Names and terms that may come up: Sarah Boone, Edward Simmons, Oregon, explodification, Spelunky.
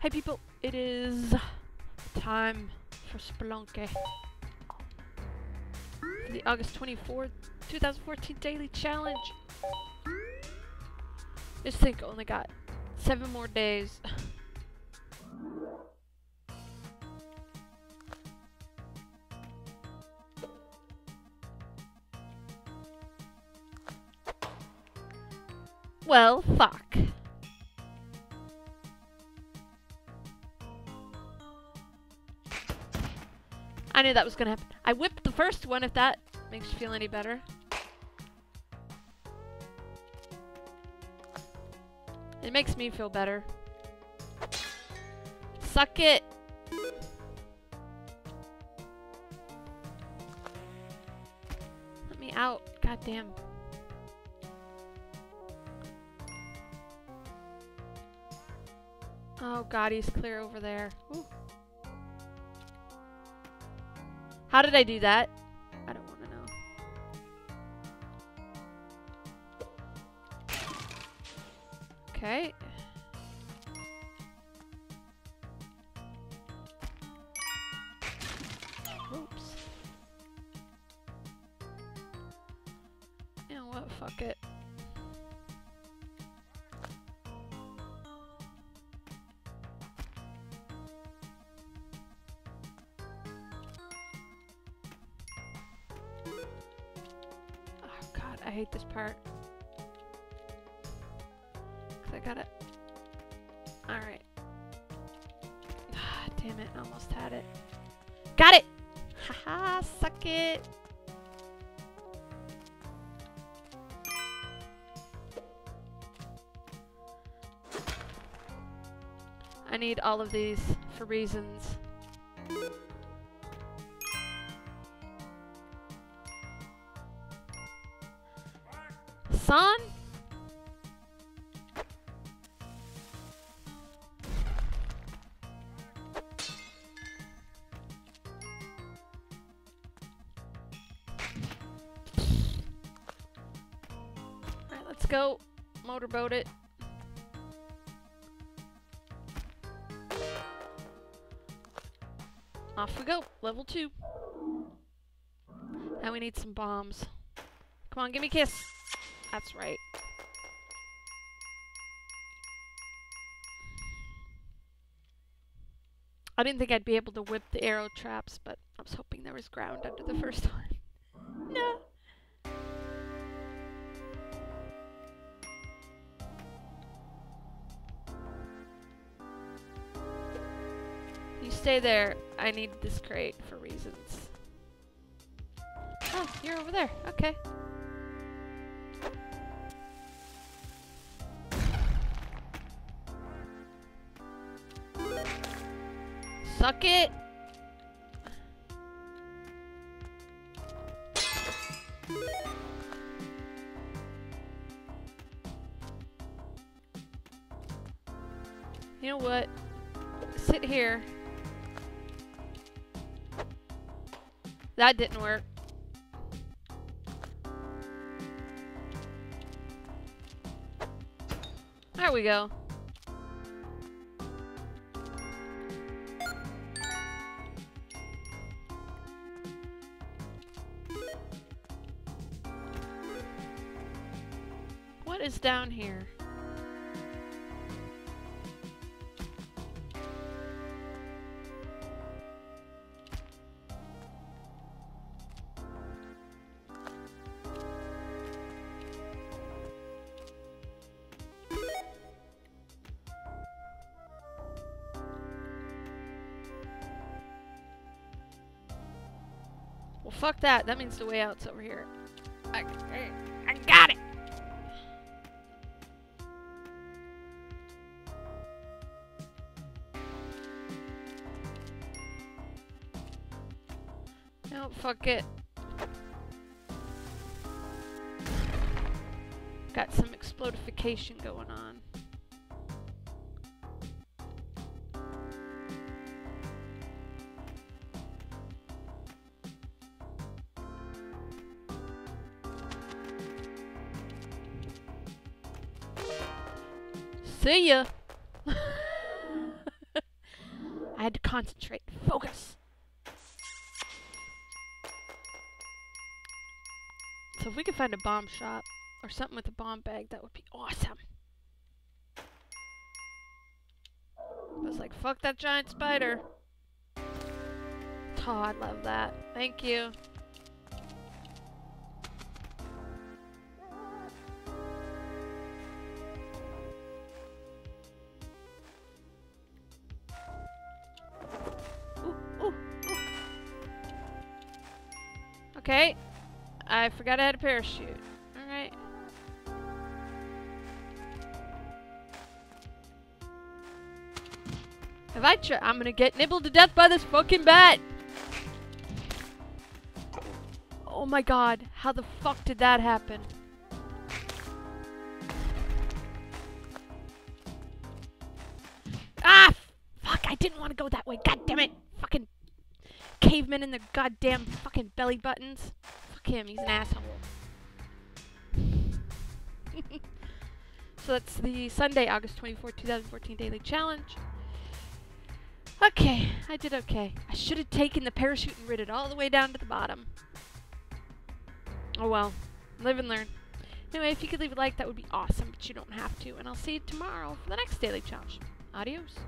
Hey people, it is time for Spelunky. For the August 24th, 2014 daily challenge. This thing only got 7 more days. Well, fuck. I knew that was gonna happen. I whipped the first one, if that makes you feel any better. It makes me feel better. Suck it! Let me out, goddamn. Oh god, he's clear over there. Ooh. How did I do that? I don't want to know. Okay. Oops. You know what? Fuck it. I hate this part. 'Cause I got it. Alright. Ah, damn it, I almost had it. Got it! Haha, suck it! I need all of these for reasons. Son? Alright, let's go motorboat it. Off we go. Level 2. Now we need some bombs. Come on, give me a kiss. That's right. I didn't think I'd be able to whip the arrow traps, but I was hoping there was ground under the first one. No. You stay there. I need this crate for reasons. Oh, you're over there. Okay. Suck it! You know what? Sit here. That didn't work. There we go. What is down here? Well, fuck that. That means the way out's over here. I got it! Nope, fuck it. Got some explodification going on. See ya! had to concentrate. Focus! So if we could find a bomb shop or something with a bomb bag, that would be awesome. I was like, fuck that giant spider. Oh, I'd love that. Thank you. Okay, I forgot I had a parachute. Alright. If I try, I'm gonna get nibbled to death by this fucking bat! Oh my god, how the fuck did that happen? Ah! Fuck, I didn't want to go that way, god damn it! Fucking cavemen in the goddamn fucking belly buttons. Fuck him, he's an asshole. So that's the Sunday, August 24, 2014 daily challenge. Okay, I did okay. I should have taken the parachute and rid it all the way down to the bottom. Oh well, live and learn. Anyway, if you could leave a like, that would be awesome, but you don't have to. And I'll see you tomorrow for the next daily challenge. Adios.